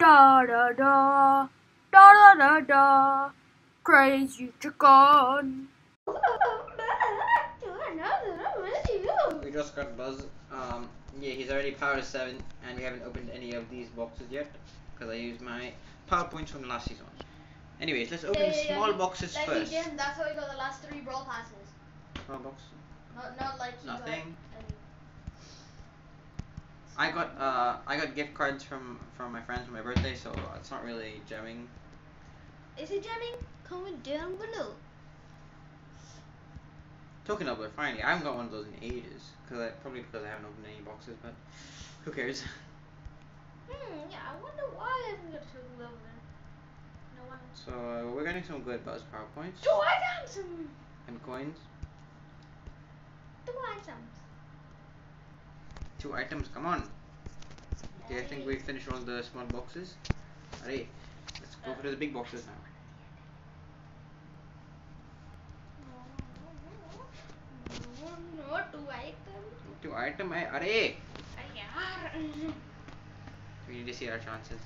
Da da da, da da da da, Crazy Chicken. We just got Buzz. Yeah, he's already power 7, and we haven't opened any of these boxes yet because I used my PowerPoints from the last season. Anyways, let's open small boxes first. Jim, that's how we got the last 3 Brawl Passes. Small box. Not like nothing. I got gift cards from my friends for my birthday, so it's not really jamming. Is it jamming? Comment down below. Token doubler, finally. I haven't got one of those in ages, probably because I haven't opened any boxes, but who cares? Yeah, I wonder why I haven't got a token doubler. No one. So we're getting some good Buzz PowerPoints. Do I have some? And coins. 2 items. 2 items, come on. Okay, I think we finished all the small boxes. Alright, let's go for the big boxes now. No, 2 items. 2 items, array. We need to see our chances.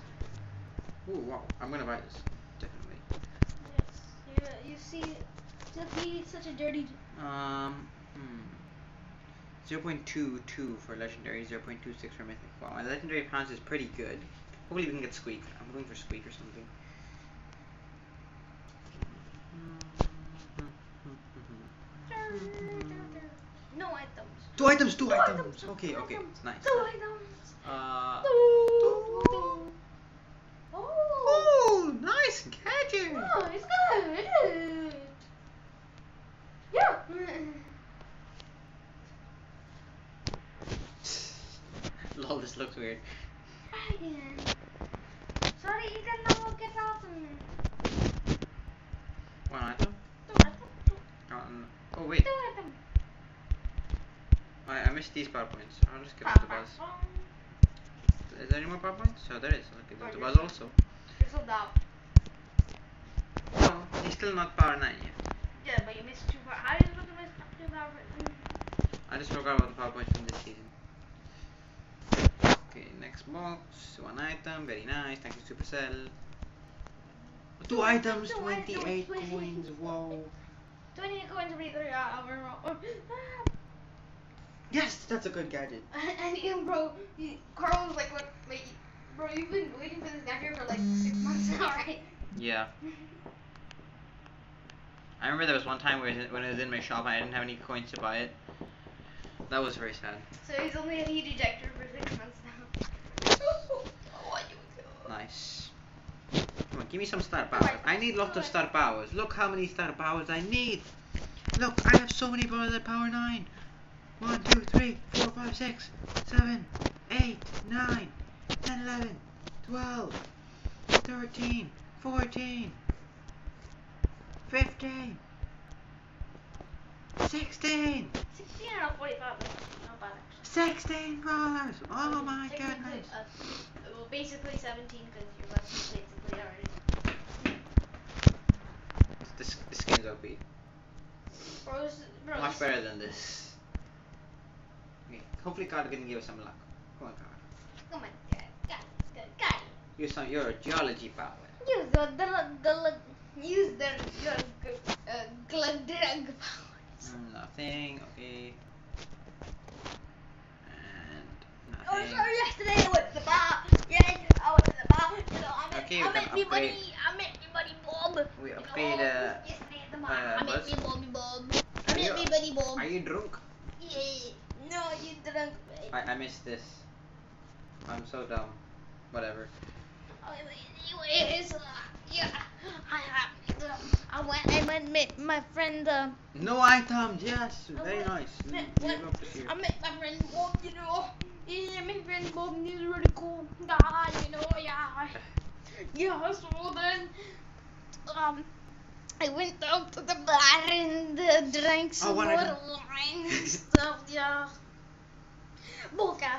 Ooh, wow, I'm gonna buy this. Definitely. Yes, you see, it's such a dirty. 0.22 for legendary, 0.26 for mythic. Wow, my legendary pounds is pretty good. Hopefully we can get Squeak. I'm going for Squeak or something. No items. 2 items. 2 items. Okay, okay, nice. 2 items. Oh, nice gadget. Oh, it's good. Yeah. Lol, this looks weird. Sorry, you can now get out. 1 item? 2 items. Oh, wait. 2 items. I missed these PowerPoints. I'll just give it to Buzz. Is there any more PowerPoints? Oh, there is. I'll give it to Buzz also. It's sold out. No, he's still not power 9 yet. Yeah, but you missed 2 PowerPoints. I just forgot about 2 PowerPoints. I just forgot about the PowerPoints from this season. Okay, next box, 1 item, very nice, thank you Supercell. 2 items, 28 coins, whoa. 28 coins every 3 hours. Yes, that's a good gadget. And even bro, Carl was like, what, wait, bro, you've been waiting for this gadget for like 6 months now, right? Yeah. I remember there was one time when I was in my shop and I didn't have any coins to buy it. That was very sad. So he's only a heat ejector for 6 months now. Nice. Come on, give me some star powers. I need lots of star powers. Look how many star powers I need. Look, I have so many powers at power 9. 1, 2, 3, 4, 5, 6, 7, 8, 9, 10, 11, 12, 13, 14, 15, 16. 16 or 45. 16 dollars! Oh my goodness! Well, basically 17 because your last basically already. This skin's OP. Bro, much better than this. Okay, hopefully Card can give us some luck. Come on, Card. Come on, Card. Use some your geology power. Use the powers. Nothing. Okay. Oh, sorry, yesterday I went to the bar. Yes, I went to the bar. So I met me buddy Bob. We upgrade yesterday at the bar. I met me Bobby Bob. I met me buddy Bob. Are you drunk? Yeah. No, you drunk. I missed this. I'm so dumb. Whatever. Anyways, yeah. I went met my friend. No items. Yes, very nice. I met my friend Bob, you know. Yeah, my friend Bob is really cool guy, you know, yeah. Yeah, so then, I went out to the bar and drank some more wine and stuff, yeah. Boca.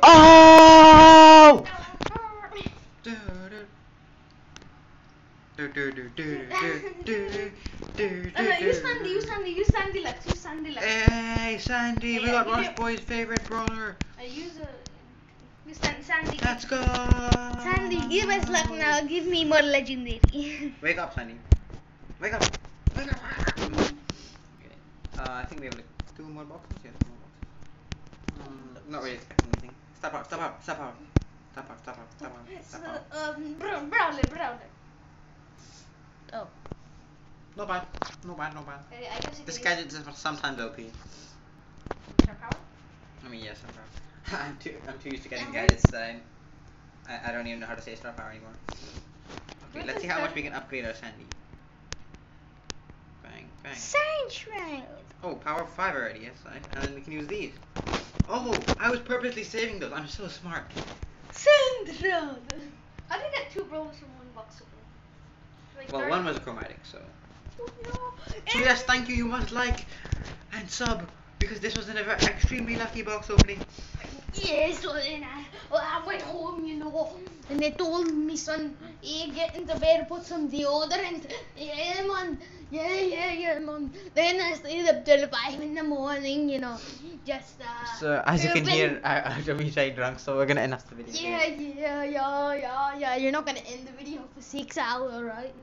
Oh! No, use Sandy Lex. Hey, Sandy, we got Ross Boy's favorite brawler. Sandy. Let's go. Sandy, give us luck now. Give me more legendary. Wake up, Sandy. Wake up. Wake up. Okay. I think we have like two more boxes. Yeah, two more boxes. Not really expecting anything. Stop out. Brawler. Oh. No bad. This gadget is sometimes OP. I mean, yes, yeah, I'm too used to getting gadgets that I don't even know how to say star power anymore. Okay, let's see how much we can upgrade our Sandy. Bang. Sunshine. Oh, power 5 already. Yes, and then we can use these. Oh, I was purposely saving those. I'm so smart. Syndrome. I did get two brawlers from one box. Like well, 30? One was chromatic, so. Oh, no. So yes, thank you. You must like and sub because this was an extremely lucky box opening. Yes, and I went home, you know, and they told me, son, get in the bed, put some deodorant. Yeah, man. Yeah, mom. Then I stayed up till 5 in the morning, you know. Just, so, as you can hear, I'm drunk, so we're gonna end the video. Yeah. You're not gonna end the video for 6 hours, right?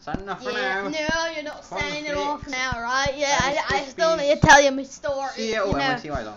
Sign off for now. No, you're not signing off now, right? Yeah, I still need to tell you my story. COMTY online.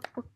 Buck.